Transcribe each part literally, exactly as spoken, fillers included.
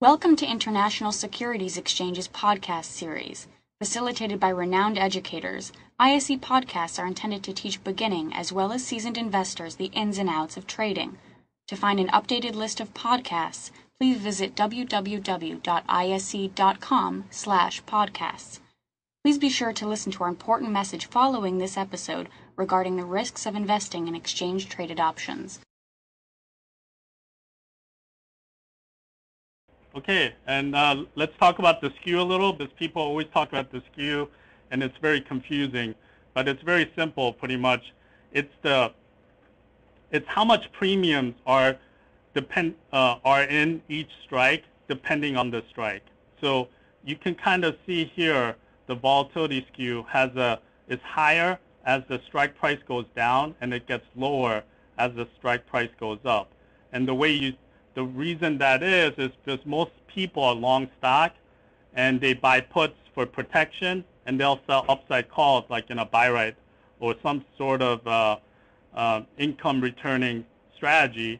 Welcome to International Securities Exchange's podcast series. Facilitated by renowned educators, I S E podcasts are intended to teach beginning as well as seasoned investors the ins and outs of trading. To find an updated list of podcasts, please visit w w w dot i s e dot com slash podcasts. Please be sure to listen to our important message following this episode regarding the risks of investing in exchange-traded options. Okay, and uh, let's talk about the S K U a little, because people always talk about the S K U, and it's very confusing, but it's very simple, pretty much. It's the, it's how much premiums are depend uh, are in each strike, depending on the strike. So you can kind of see here the volatility S K U has a is higher as the strike price goes down, and it gets lower as the strike price goes up. And the way you The reason that is is because most people are long stock, and they buy puts for protection, and they'll sell upside calls like in a buy right or some sort of uh, uh, income returning strategy.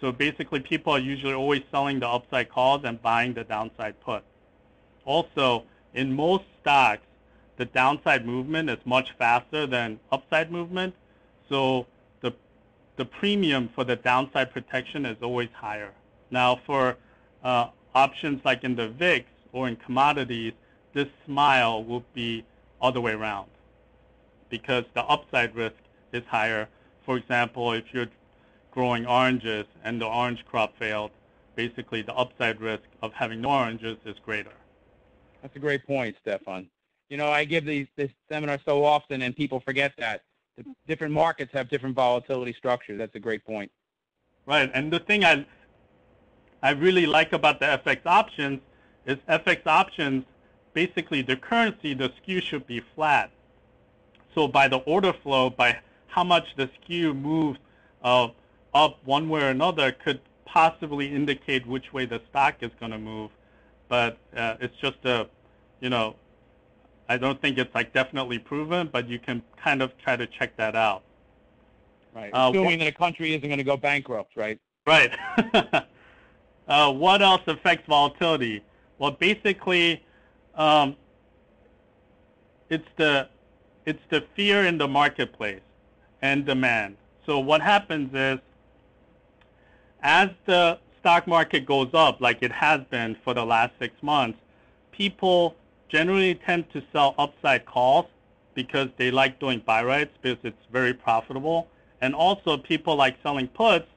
So basically, people are usually always selling the upside calls and buying the downside put. Also, in most stocks, the downside movement is much faster than upside movement, so the the premium for the downside protection is always higher. Now, for uh, options like in the V I X or in commodities, this smile will be all the way around because the upside risk is higher. For example, if you're growing oranges and the orange crop failed, basically the upside risk of having no oranges is greater. That's a great point, Stefen. You know, I give these, this seminar so often, and people forget that. The different markets have different volatility structures. That's a great point. Right, and the thing I... I really like about the F X options is F X options, basically the currency, the S K U should be flat. So by the order flow, by how much the S K U moves uh, up one way or another could possibly indicate which way the stock is going to move. But uh, it's just a, you know, I don't think it's like definitely proven, but you can kind of try to check that out. Right, assuming uh, that a country isn't going to go bankrupt, right? Right. Uh, what else affects volatility? Well, basically, um, it's the it's the fear in the marketplace and demand. So what happens is, as the stock market goes up, like it has been for the last six months, people generally tend to sell upside calls because they like doing buy rights because it's very profitable, and also people like selling puts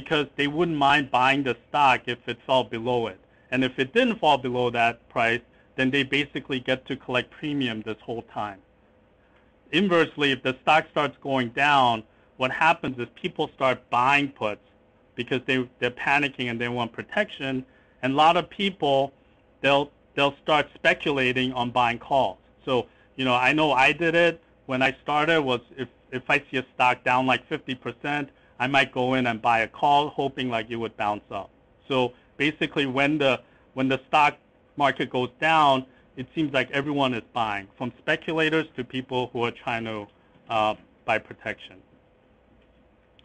because they wouldn't mind buying the stock if it fell below it. And if it didn't fall below that price, then they basically get to collect premium this whole time. Inversely, if the stock starts going down, what happens is people start buying puts because they, they're panicking and they want protection. And a lot of people, they'll, they'll start speculating on buying calls. So, you know, I know I did it when I started was if, if I see a stock down like fifty percent, I might go in and buy a call, hoping like it would bounce up. So basically, when the when the stock market goes down, it seems like everyone is buying, from speculators to people who are trying to uh, buy protection.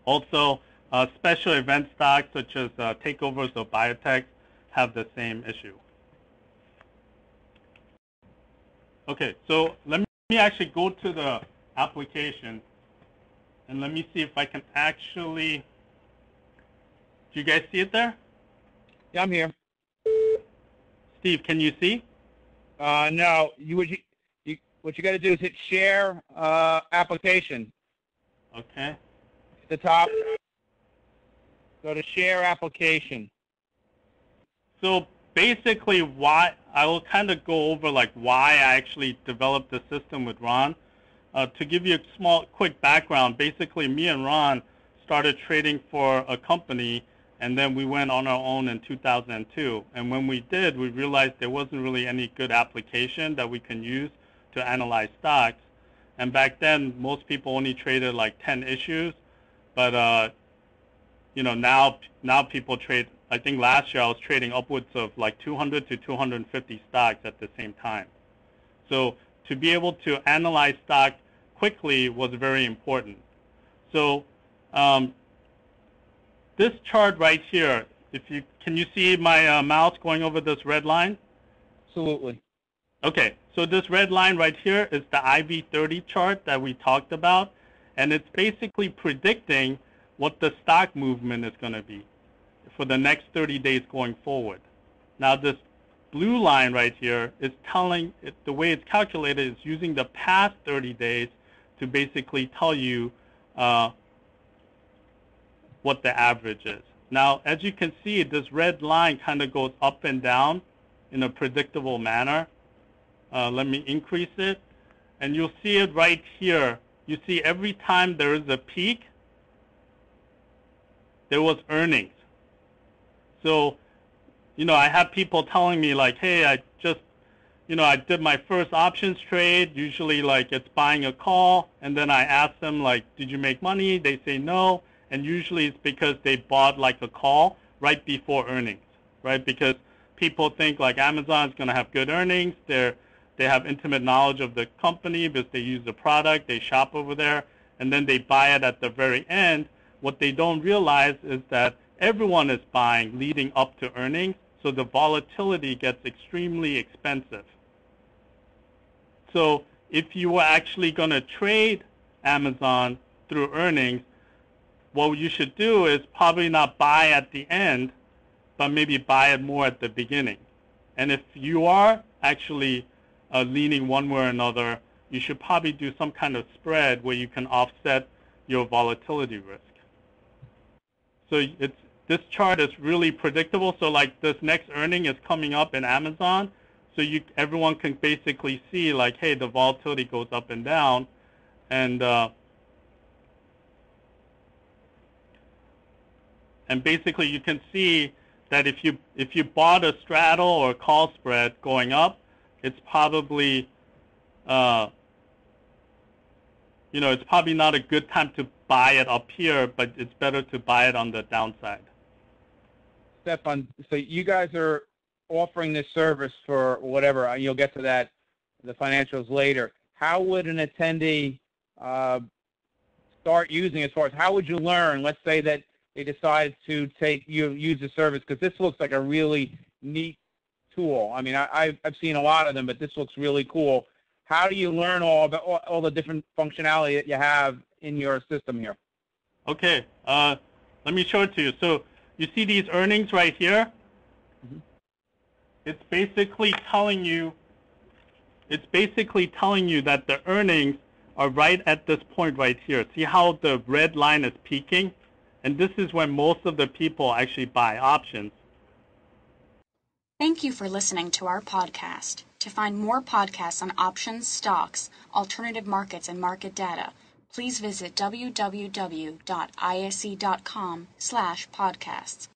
Also, uh, special event stocks such as uh, takeovers or biotech have the same issue. Okay, so let me actually go to the application. And let me see if I can actually, do you guys see it there? Yeah, I'm here. Steve, can you see? Uh, no, you, would you, you, what you got to do is hit share uh, application. Okay. At the top, go to share application. So basically why, I will kind of go over like why I actually developed the system with Ron. Uh, to give you a small, quick background, basically me and Ron started trading for a company, and then we went on our own in two thousand two. And when we did, we realized there wasn't really any good application that we can use to analyze stocks. And back then, most people only traded like ten issues. But uh, you know, now now people trade. I think last year I was trading upwards of like two hundred to two hundred fifty stocks at the same time. So to be able to analyze stocks quickly was very important. So um, this chart right here If you can you see my uh, mouse going over this red line? Absolutely. Okay, so this red line right here is the I V thirty chart that we talked about, and it's basically predicting what the stock movement is going to be for the next thirty days going forward. Now this blue line right here is telling, it, the way it's calculated is using the past thirty days to basically tell you uh, what the average is. Now, as you can see, this red line kind of goes up and down in a predictable manner. Uh, let me increase it, and you'll see it right here. You see every time there is a peak, there was earnings. So, you know, I have people telling me like, hey, I just, you know, I did my first options trade. Usually like it's buying a call, and then I ask them like, did you make money? They say no, and usually it's because they bought like a call right before earnings, right? Because people think like Amazon is going to have good earnings. They're They have intimate knowledge of the company because they use the product, they shop over there, and then they buy it at the very end. What they don't realize is that everyone is buying leading up to earnings, so the volatility gets extremely expensive. So if you were actually going to trade Amazon through earnings, what you should do is probably not buy at the end, but maybe buy it more at the beginning. And if you are actually Uh, leaning one way or another, you should probably do some kind of spread where you can offset your volatility risk. So it's, this chart is really predictable. So like this next earning is coming up in Amazon. So you, everyone can basically see like, hey, the volatility goes up and down. And, uh, and basically you can see that if you, if you bought a straddle or a call spread going up, it's probably, uh, you know, it's probably not a good time to buy it up here, but it's better to buy it on the downside. Stefen, so you guys are offering this service for whatever, and you'll get to that, the financials later. How would an attendee uh, start using as far as, how would you learn, let's say that they decide to take, you use the service, because this looks like a really neat tool. I mean, I, I've seen a lot of them, but this looks really cool. How do you learn all about all, all the different functionality that you have in your system here? Okay, uh, let me show it to you. So you see these earnings right here? Mm-hmm. It's basically telling you, it's basically telling you that the earnings are right at this point right here. See how the red line is peaking? And this is when most of the people actually buy options. Thank you for listening to our podcast. To find more podcasts on options, stocks, alternative markets, and market data, please visit w w w dot i s e dot com slash podcasts.